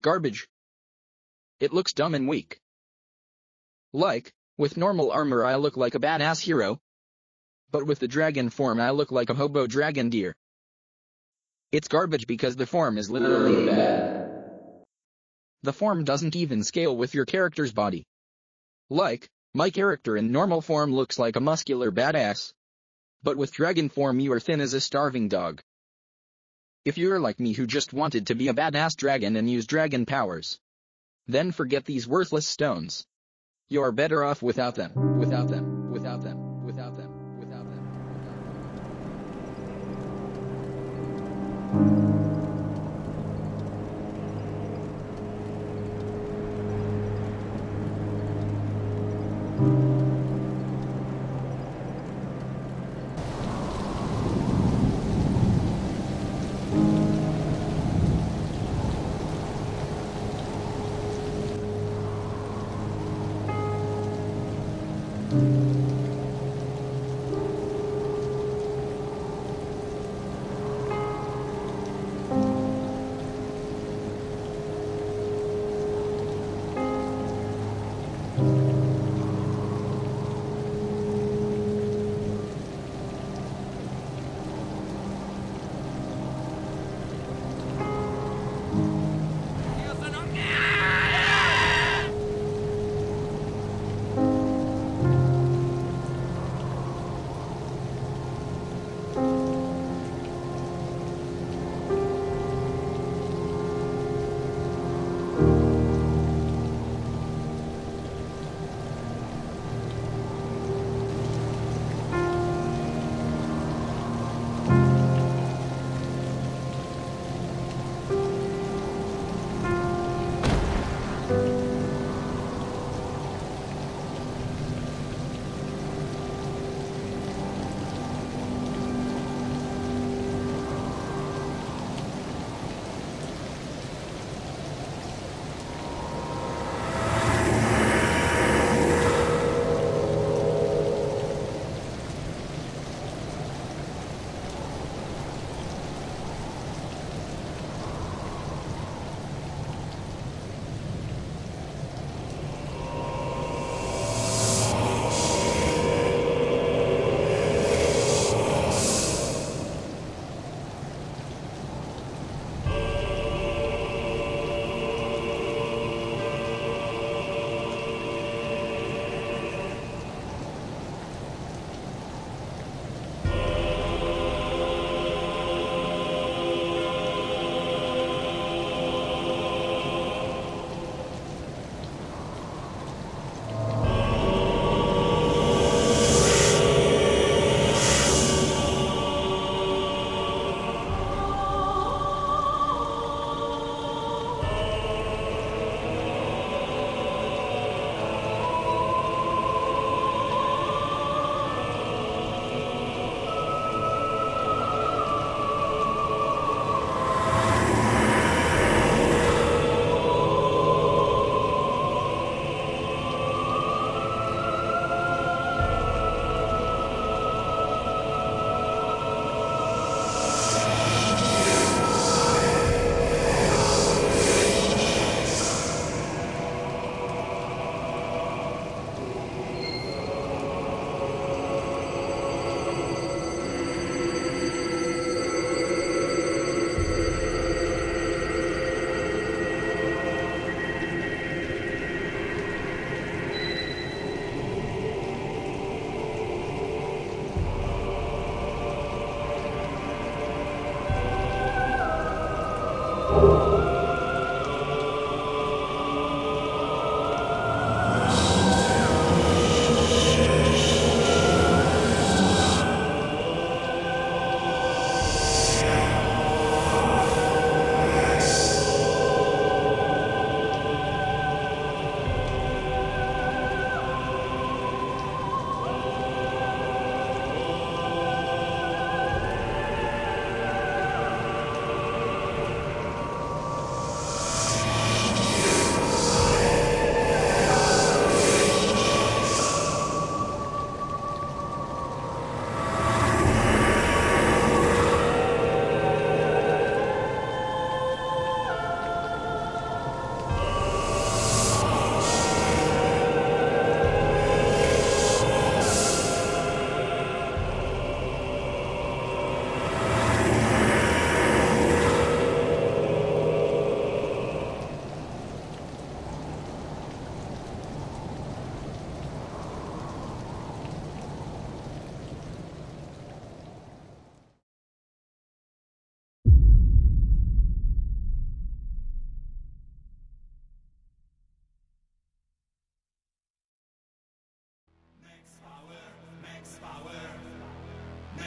Garbage. It looks dumb and weak. Like, with normal armor I look like a badass hero. But with the dragon form I look like a hobo dragon deer. It's garbage because the form is literally bad. The form doesn't even scale with your character's body. Like, my character in normal form looks like a muscular badass. But with dragon form you are thin as a starving dog. If you're like me who just wanted to be a badass dragon and use dragon powers, then forget these worthless stones. You're better off without them, without them, without them, without them, without them, without them.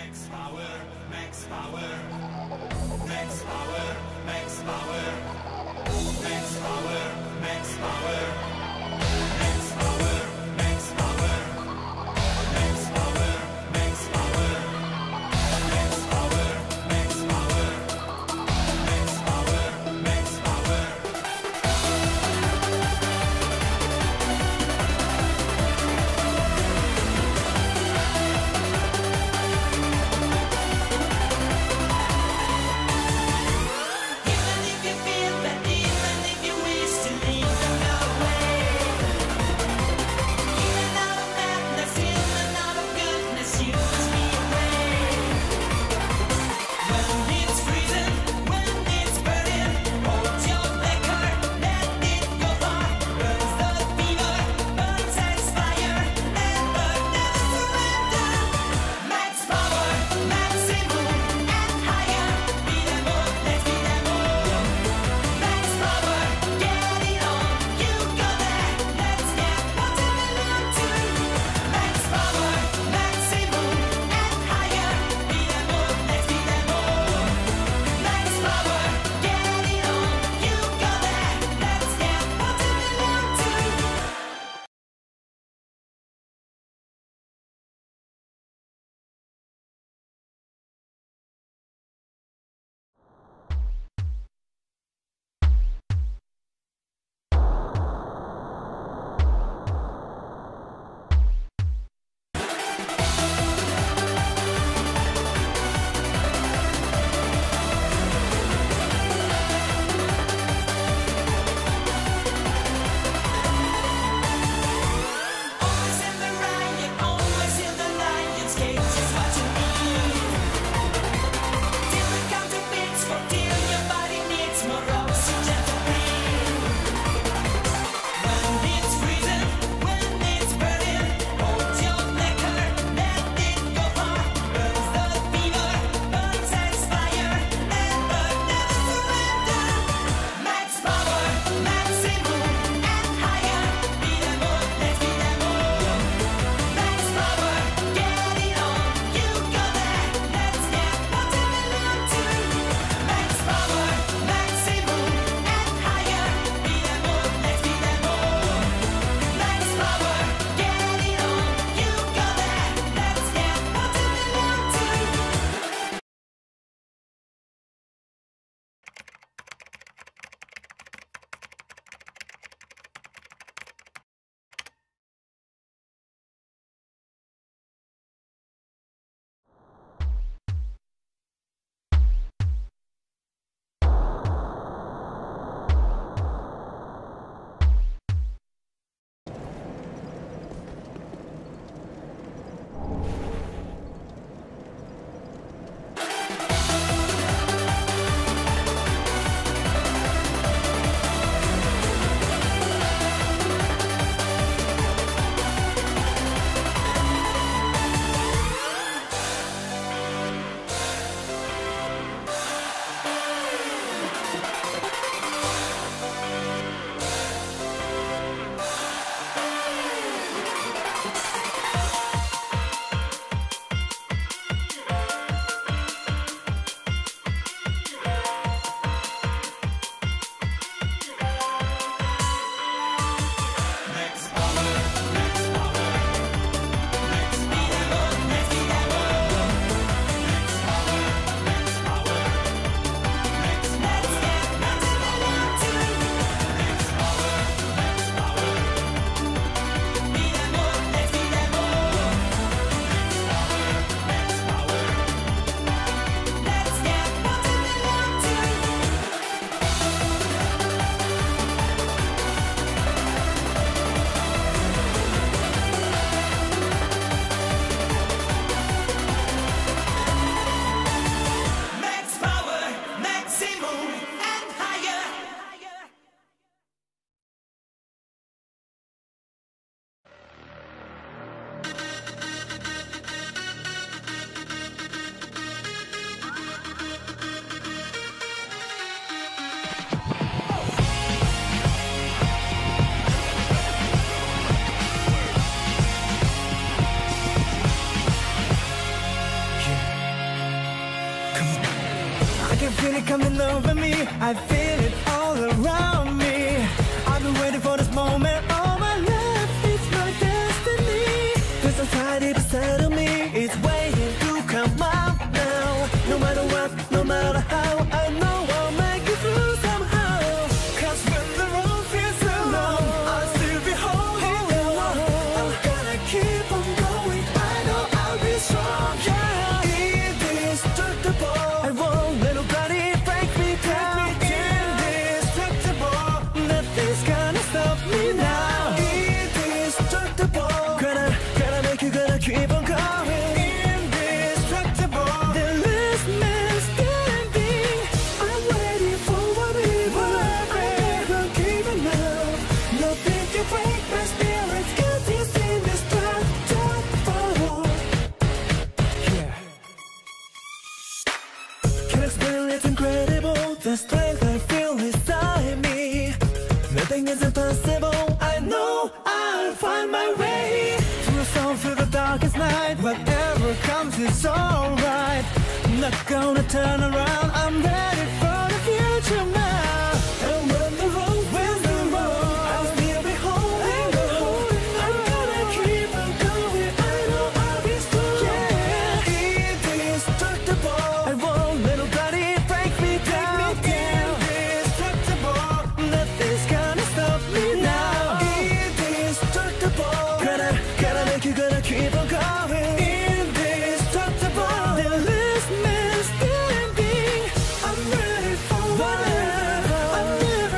Max Power, Max Power, Max Power, Max Power, Max Power, Max Power. Even if you feel that, even if you wish to leave, don't go away. can feel it coming over me. I feel it all around me. I've been waiting for this moment all my life. It's my destiny. There's anxiety beside of me. It's waiting to come out now. No matter what, no matter how, I know I'll make it through somehow. Cause when the road feels so long, I'll still be holding on. I'm gonna keep on going. I know I'll be strong, yeah. Indestructible. I won't let nobody break me down. Indestructible. Nothing's gonna stop me now. Indestructible. Gonna make you, gonna keep on going. Indestructible. The last man standing. I'm waiting for whatever. I'm never giving up. Nothing can break my spirit. Cause it's indestructible. Yeah. Can't explain, it's incredible. The strength I feel inside me. Nothing is impossible. I know I'll find my way. Through the storm, through the darkest night, whatever comes is alright. I'm not gonna turn around. I'm ready for the future now. And when the road wins the road, I'll still be holding on. I'm gonna keep on going. I know I'll be strong, yeah. Indestructible. I won't let nobody break me down. Indestructible. Nothing's gonna stop me now. Indestructible. Gotta make you, gonna keep on going. Indestructible. The last man standing. I'm ready for whatever. I'm never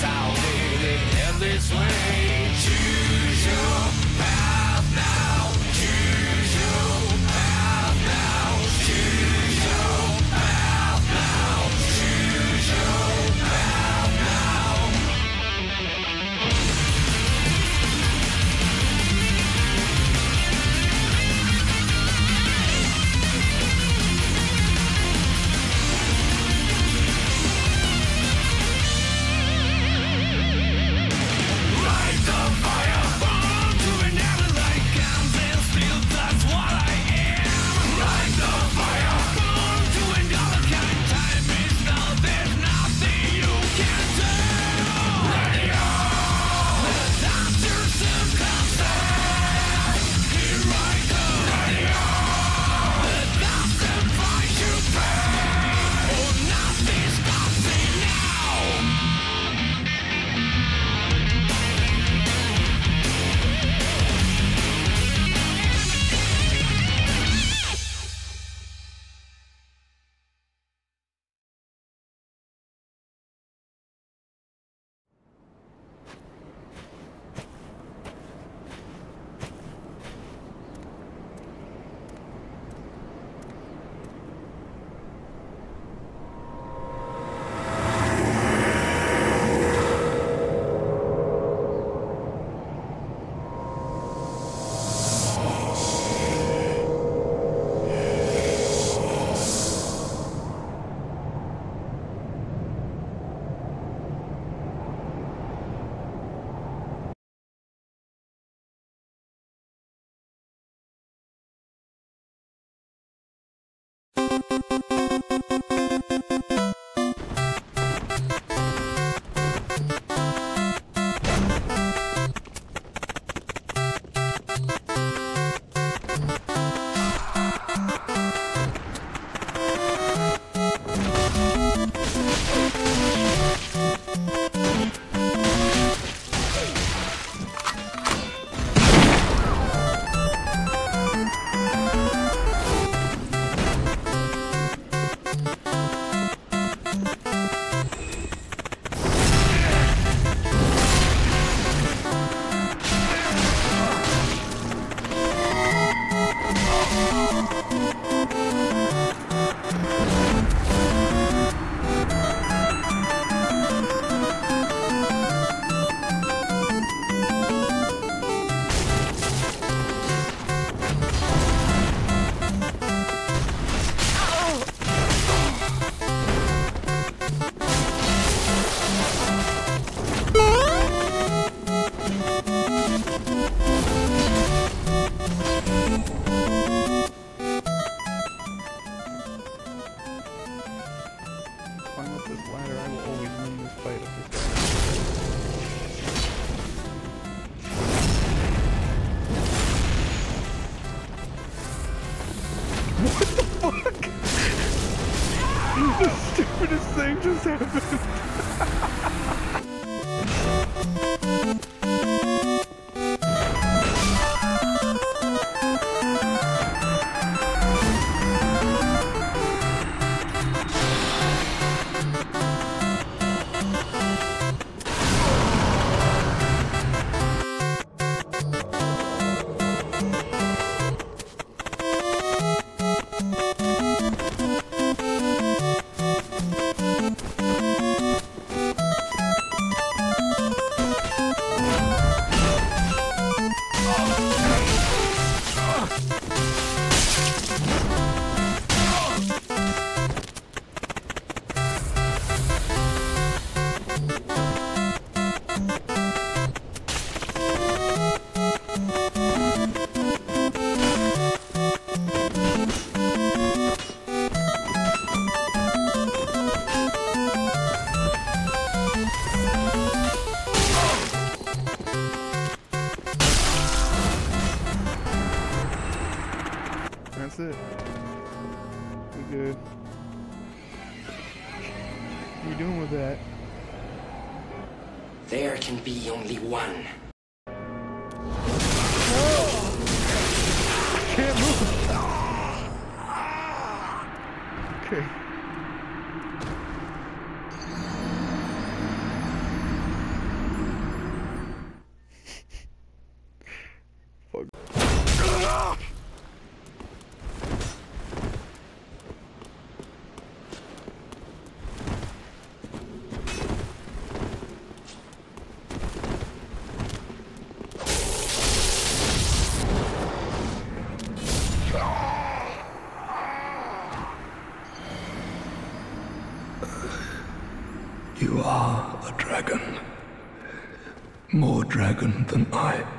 salvate in endless way. Choose your path now. Choose your path now. Choose your path now. Choose your path now. Light the fire burn to an heaven like comes and still that's what I am. Light the fire burn to another kind. Time is now, there's nothing you can do. Radio, the doctor soon comes back. Here I go. Radio, the doctor finds you back. Oh, nothing stops me now. Climb up this ladder, I will always win this fight at this time. What the fuck? The stupidest thing just happened. That's it. We're good. What are you doing with that? There can be only one. Whoa! I can't move. Okay. dog. You are a dragon. More dragon than I.